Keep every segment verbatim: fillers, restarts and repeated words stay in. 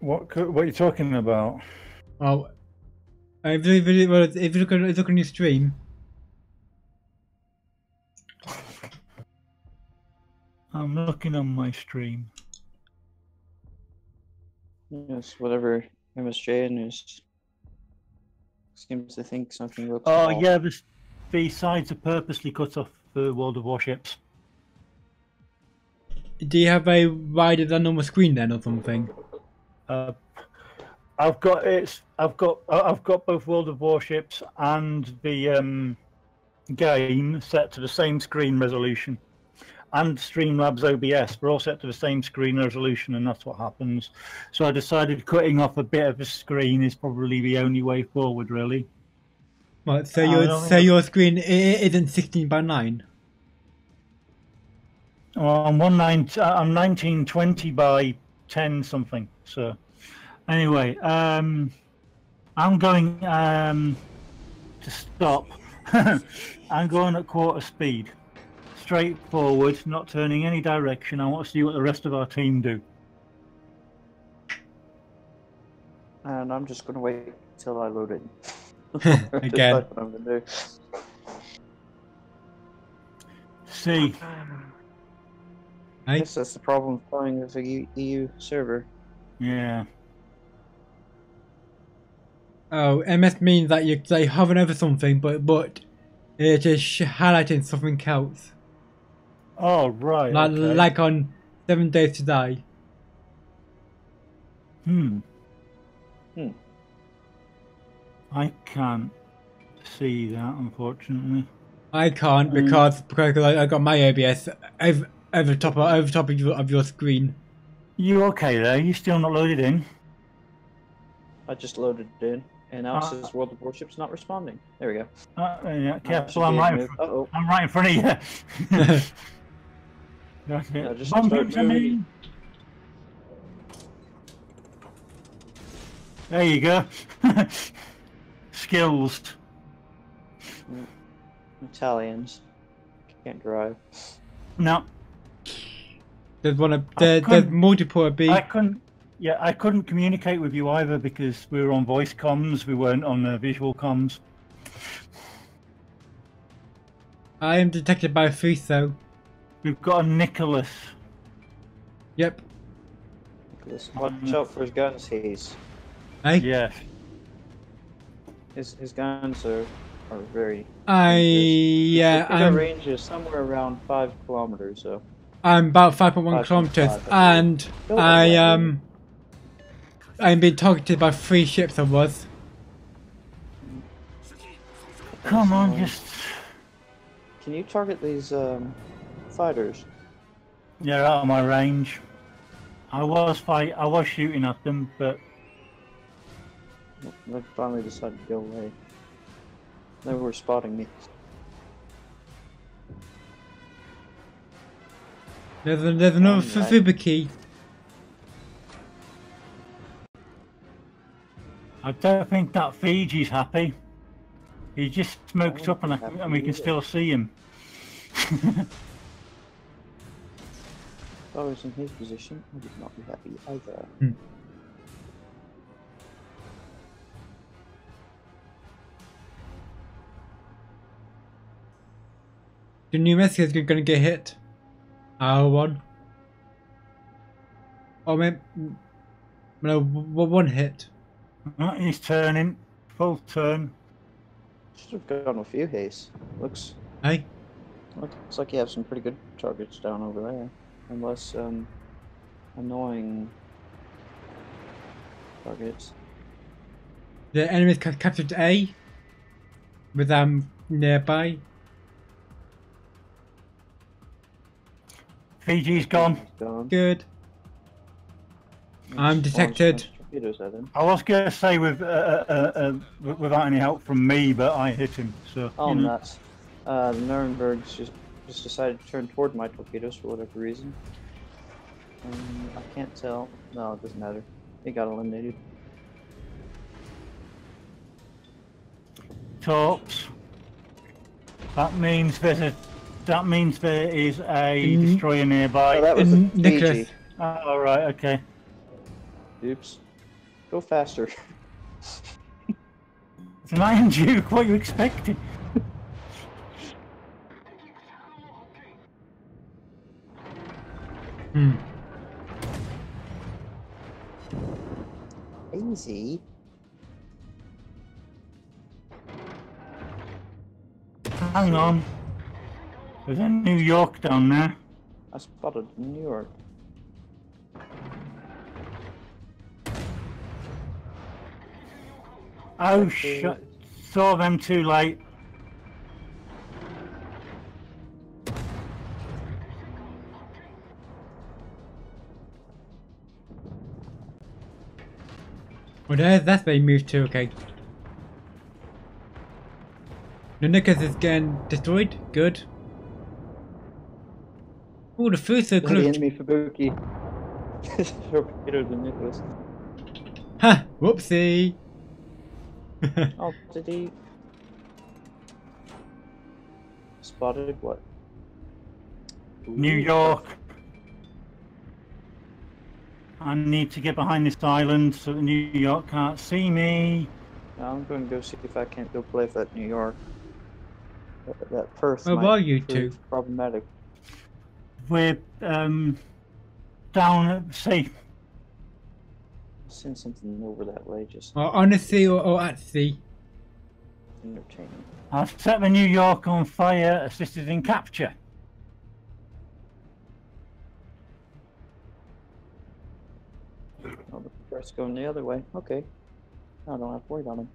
What could, what are you talking about? Oh, if you, if you look at, if you look on your stream. I'm looking on my stream. Yes, whatever M S J N is seems to think something looks. Oh small. Yeah, the, the sides are purposely cut off for World of Warships. Do you have a wider than normal screen then, or something? Uh, I've got it's. I've got. I've got both World of Warships and the um, game set to the same screen resolution, and Streamlabs O B S. We're all set to the same screen resolution, and that's what happens. So I decided cutting off a bit of the screen is probably the only way forward, really. Well, so your so that's... your screen isn't sixteen by nine. Well, I'm one nine. I'm nineteen twenty by ten something. So, anyway, um, I'm going um, to stop. I'm going at quarter speed, straight forward, not turning any direction. I want to see what the rest of our team do. And I'm just going to wait till I load it. Again. That's what I'm going to do. See. I guess that's the problem of playing with a E U server. Yeah. Oh, M S means that you they hover over something, but but it is highlighting something else. Oh right. Like okay. Like on Seven Days to Die. Hmm. Hmm. I can't see that, unfortunately. I can't um, because because I, I got my O B S. I've, Over top of, over top of your, of your screen. You okay there? You still not loaded in? I just loaded it in, and now uh, it says World of Warships not responding. There we go. Uh, yeah, careful! I'm right. In front, uh -oh. I'm right in front of you. That's it. No, just Bumping to me. There you go. Skills. Italians can't drive. No. There's one of there, there's multiple of B. I couldn't, yeah, I couldn't communicate with you either because we were on voice comms. We weren't on uh, visual comms. I am detected by Fuso. We've got a Nicholas. Yep. Nicholas, watch um, out for his guns, he's. Hey. Yeah. His his guns are are very. I dangerous. Yeah. The range is somewhere around five kilometers, so. I'm about five point one kilometers, and I um, I'm being targeted by three ships. I was. Come on, just. Can you target these um, fighters? They're out of my range. I was fight. I was shooting at them, but they finally decided to go away. They were spotting me. There's, a, there's another for Fubuki. I don't think that Fiji's happy. He just smoked up and, I, and we can still see him. If I was in his position, I would not be happy either. Hmm. The new message is going to get hit. Our one. Oh man, no, one hit. He's turning, full turn. Should have gone with you, Hayes. Looks. Hey. Looks like you have some pretty good targets down over there, unless um, annoying targets. The enemy's captured A. With them nearby. P G's gone. gone. Good. I'm detected. I was going to say with uh, uh, uh, without any help from me, but I hit him. So. Oh you know. Nuts! Uh, the Nuremberg's just just decided to turn toward my torpedoes for whatever reason. Um, I can't tell. No, it doesn't matter. They got eliminated. Torps. That means there's a. That means there is a destroyer nearby. Oh, that was a Nicholas. Oh, all right, okay. Oops. Go faster. It's an Iron Duke, what you expected? Hmm. Easy. Hang on. There's a New York down there. I spotted New York. Oh shit! Saw them too late. Well, there's that they moved to, okay. The Nicholas is getting destroyed, good. Oh, the Fuso could have... The enemy Fubuki is better than Nicholas. Ha! Whoopsie! Oh, did he... Spotted what? Ooh. New York! I need to get behind this island so that New York can't see me. I'm going to go see if I can't go play for that New York. That, that Perth Where might are you two? Problematic. We're um, down at the sea. I'll send something over that way. Just or on the sea or, or at sea. Entertaining. I've set the New York on fire, assisted in capture. It's going the other way. Okay. I don't have to worry about him.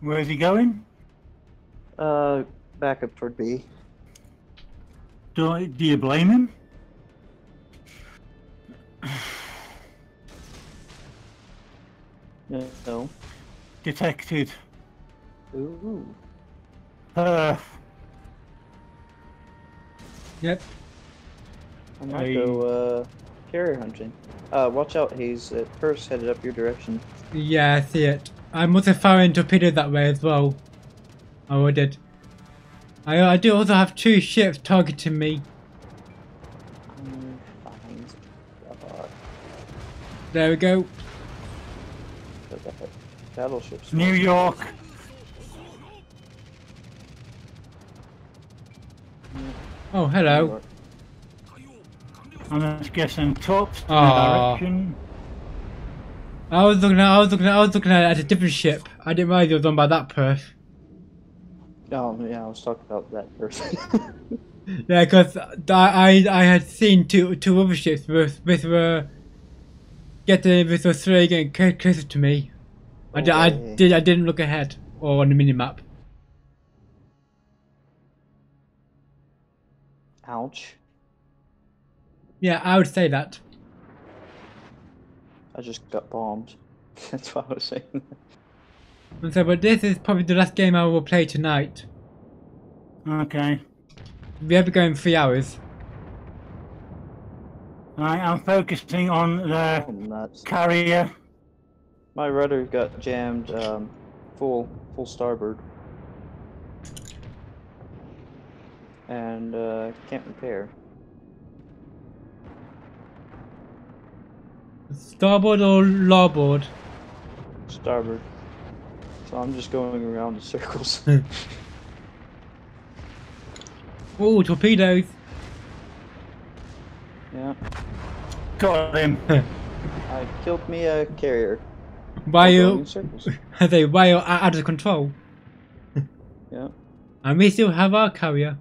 Where is he going? Uh, back up toward B. Do, I, do you blame him? No. no. Detected. Ooh. Uh. Yep. I might hey. go, uh... carrier hunting. Uh, watch out, Hayes. Uh, Purse headed up your direction. Yeah, I see it. I'm also firing torpedoes that way as well. Oh, I did. I, I do also have two ships targeting me. There we go. Battleships. New York! Oh, hello. New York. I'm just guessing tops in the direction. I was looking at I was looking at I was looking at a different ship. I didn't realise it was done by that person. Oh yeah, I was talking about that person. Yeah, because I, I I had seen two two other ships which were getting with was three getting closer to me. I, okay. I did I didn't look ahead or on the minimap. Ouch. Yeah, I would say that. I just got bombed. That's what I was saying. And so, but this is probably the last game I will play tonight. Okay. We'll be going three hours. Alright, I'm focusing on the oh, carrier. My rudder got jammed um, full, full starboard. And uh, can't repair. Starboard or larboard? Starboard. So I'm just going around in circles. Oh, torpedoes! Yeah. Got him! I killed me a carrier. Why you? I say, why you're out of control? Yeah. And we still have our carrier.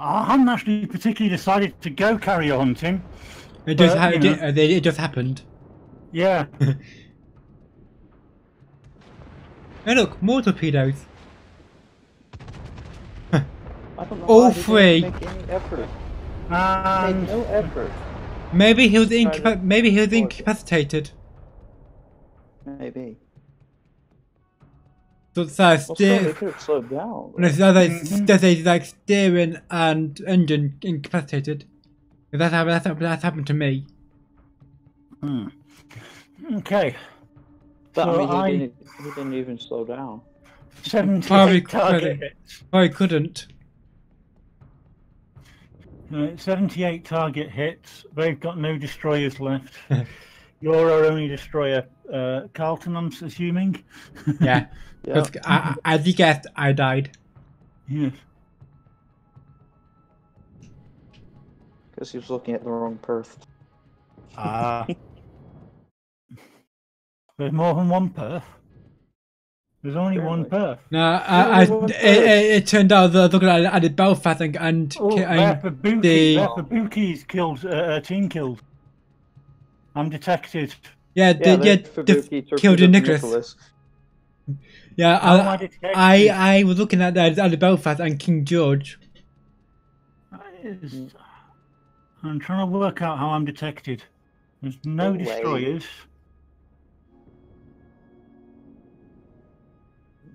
I haven't actually particularly decided to go carrier hunting. It just, but, ha it, did, it just happened. Yeah. Hey look, more torpedoes. I don't know all three. Make any effort. Um, make no effort. Maybe he was incapa Maybe he was incapacitated. Maybe. So, so steer, well, so down, right? so they, mm-hmm. so they, like steering and engine incapacitated. That's happened. That's, that's happened to me. Hmm. Okay. But so I mean, he, I, didn't, he didn't even slow down. Probably, probably couldn't. No, seventy-eight target hits. They've got no destroyers left. You're our only destroyer, uh, Carlton, I'm assuming. Yeah. Yeah. I, as you guessed, I died. Yes. Guess he was looking at the wrong Perth. Ah. There's more than one Perth. There's only Apparently. one Perth. No, I, I, Perth. It, it turned out that look at I did Belfast and and oh, Fubuki, the Fubuki's killed uh, team killed. I'm detected. Yeah, yeah, the, yeah Fubuki killed Nicholas. Nicholas. Yeah, I, I, I I was looking at that at Belfast and King George. Is, I'm trying to work out how I'm detected. There's no, no destroyers. Way.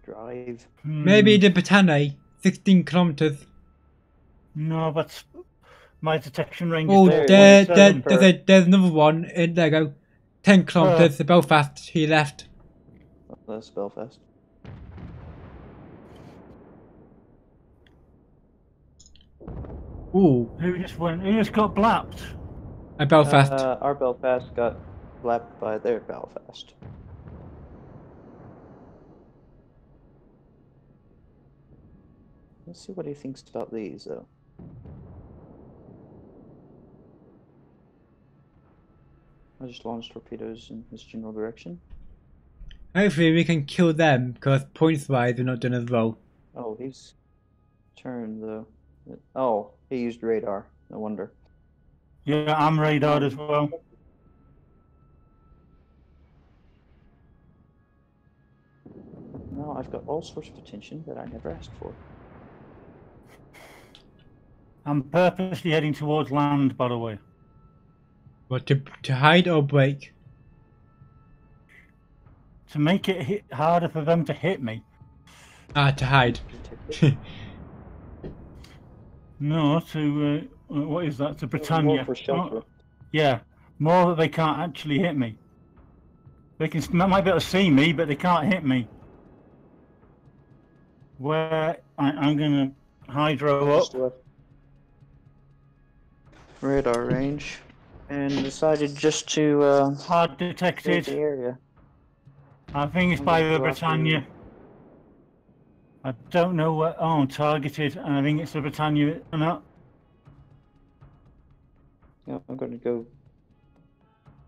Drive. Maybe the Britannia, sixteen kilometers. No, that's my detection range. Oh, is there, there, there, per... there's, a, there's another one. In, there you go. ten kilometers to uh, Belfast. He left. That's Belfast. Ooh. Who just went? Who just got blapped? At Belfast. Uh, our Belfast got blapped by their Belfast. Let's see what he thinks about these, though. I just launched torpedoes in his general direction. Hopefully we can kill them, because points-wise we're not done as well. Oh, he's turned, though. Oh, he used radar. No wonder. Yeah, I'm radared as well. Now I've got all sorts of attention that I never asked for. I'm purposely heading towards land, by the way. What, to, to hide or break? To make it hit harder for them to hit me. Ah, to hide. No, to... Uh, what is that? To Britannia. More for shelter. Oh, yeah, more that they can't actually hit me. They can, they might be able to see me, but they can't hit me. Where I, I'm going to hydro up. Radar range, and decided just to uh, hard detected the area. I think it's by the Britannia. I don't know what. Oh, targeted, and I think it's the Britannia or not. Yeah, I'm going to go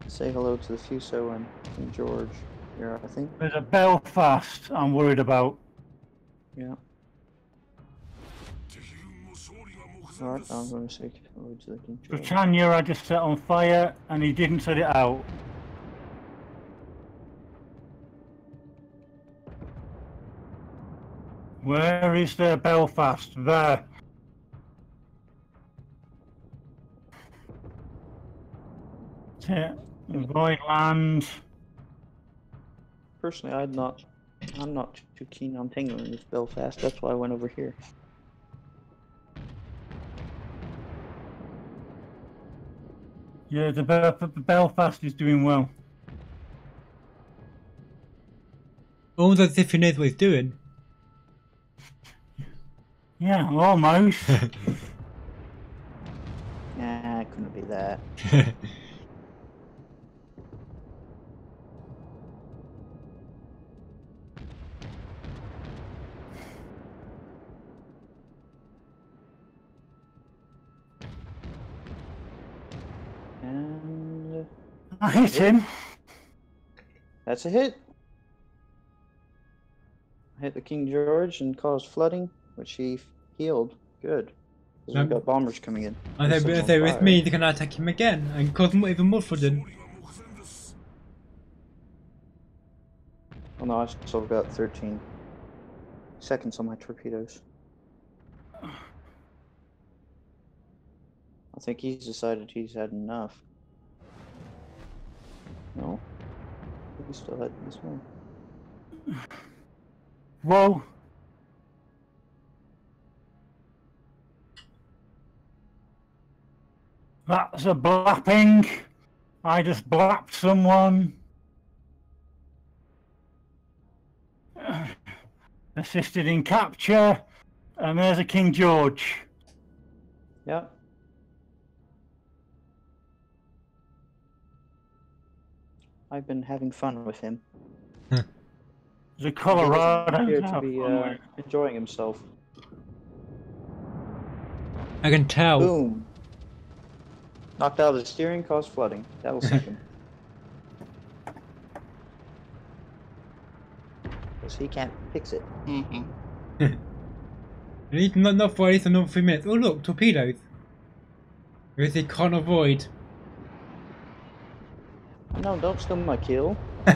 say hello to the Fuso and King George here. I think there's a Belfast I'm worried about. Yeah. Alright, I'm going to say hello to the King George. Britannia, I just set on fire, and he didn't set it out. Where is their Belfast? There. Avoid land. Personally, I'd not. I'm not too keen on tangling with Belfast. That's why I went over here. Yeah, the Belfast is doing well. Almost as if he knows what he's doing. Yeah, almost. Nah, it couldn't be that. And I hit him. That's a hit. I hit the King George and caused flooding, which he healed. Good. Because we've got bombers coming in. I think with fire. me, they can attack him again and cause even more flooding. Oh no, I still got thirteen seconds on my torpedoes. I think he's decided he's had enough. No, he still had this one. Whoa! That's a blapping. I just blapped someone. Assisted in capture, and there's a King George. Yep. I've been having fun with him. The Colorado appears to be uh, enjoying himself. I can tell. Boom. Knocked out of the steering, caused flooding. That'll sink him. Because he can't fix it. Mm-hmm. Not, not for at least another three minutes. Oh look, torpedoes. Because they can't avoid. No, don't steal my kill. I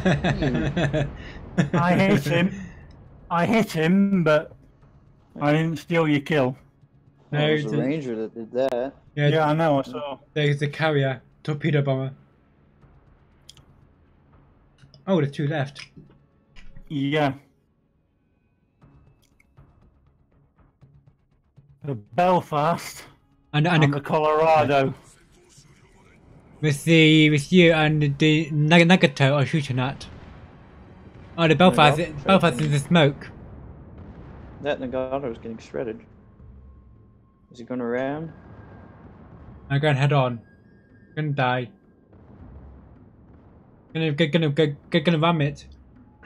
hit him. I hit him, but I didn't steal your kill. No, it was a ranger that did that. Yeah, yeah, I know, I saw. There's the carrier, torpedo bomber. Oh, there's two left. Yeah. The Belfast and, and, and the, the Colorado. With the with you and the Nag Nagato are shooting at. Oh, the Belfast! The Belfast is the smoke. That Nagato is getting shredded. Is he going around? I'm going head on. I'm going to die. I'm going to going to going to ram it.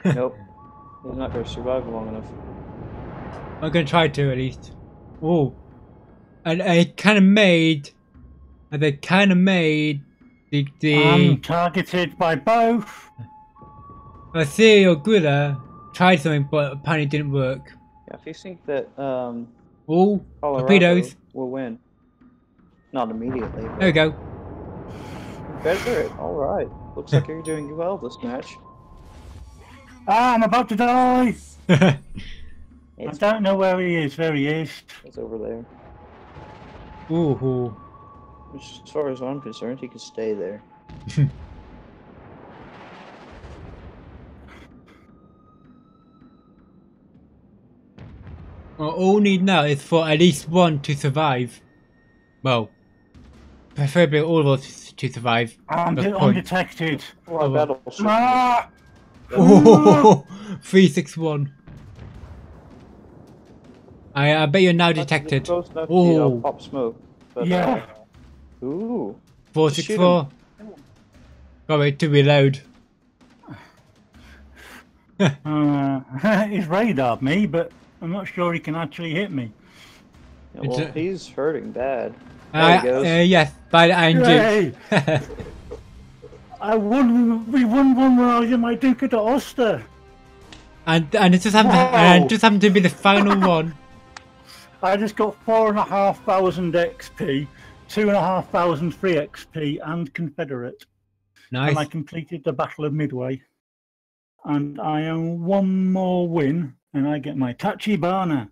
Nope. He's not going to survive long enough. I'm going to try to at least. Oh, and it kind of made. And they kind of made. The, the... I'm targeted by both. I see your gorilla tried something, but apparently it didn't work. Yeah, if you think that um, all torpedoes will win, not immediately. But there we go. Better it. All right. Looks like you're doing well this match. Ah, I'm about to die. I don't know where he is. There he is. It's over there. Ooh. As far as I'm concerned, he can stay there. Well, all we need now is for at least one to survive. Well, preferably all of us to survive. I'm undetected. Oh, battle. Ah! Oh, three six one. I, I bet you're now detected. Close enough to, you know, pop smoke. But, yeah. Uh, Ooh. four six four. Got it to reload. uh, he's radared me, but I'm not sure he can actually hit me. Yeah, well, a... he's hurting bad. Uh, there he goes. Uh, yes, by the Iron Duke. I won. We won one when I was in my Duke of the Oster. And and it just happened. Wow. To, and it just happened to be the final one. I just got four and a half thousand X P. Two and a half thousand free X P and Confederate. Nice. And I completed the Battle of Midway. And I own one more win, and I get my Tachibana.